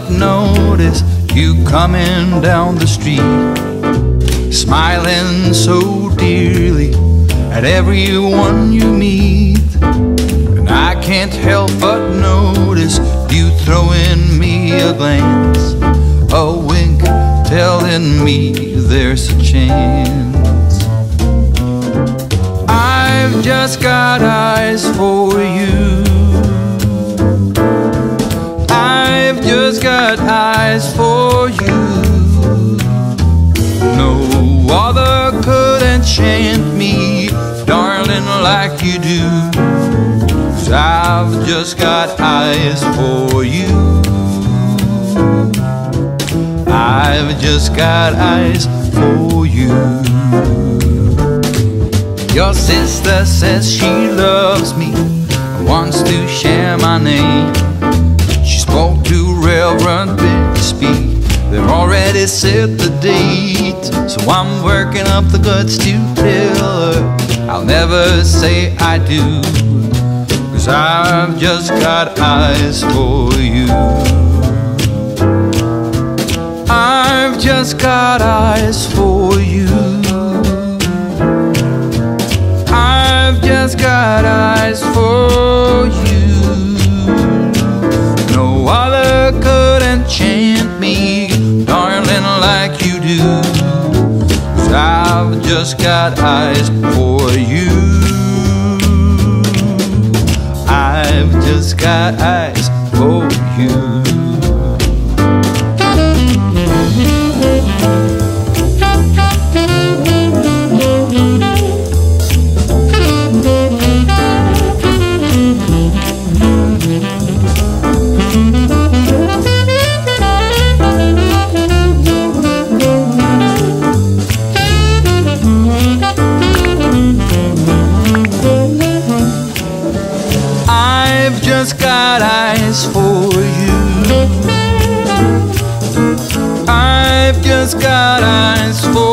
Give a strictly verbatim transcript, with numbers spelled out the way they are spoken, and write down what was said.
but notice you coming down the street, smiling so dearly at everyone you meet. And I can't help but notice you throwing me a glance, a wink, telling me there's a chance. I've just got eyes for you, I've just got eyes for you. No other could enchant me, darling, like you do. 'Cause I've just got eyes for you, I've just got eyes for you. Your sister says she loves me, wants to share my name. She spoke to Reverend Bixby, they've already set the date. So I'm working up the guts to tell her I'll never say I do, 'cause I've just got eyes for you. I've just got eyes for you, I've just got eyes for you. No other could enchant me, darling, like you do. 'Cause I've just got eyes for you, I've just got eyes for you. I've just got eyes for you, I've just got eyes for you.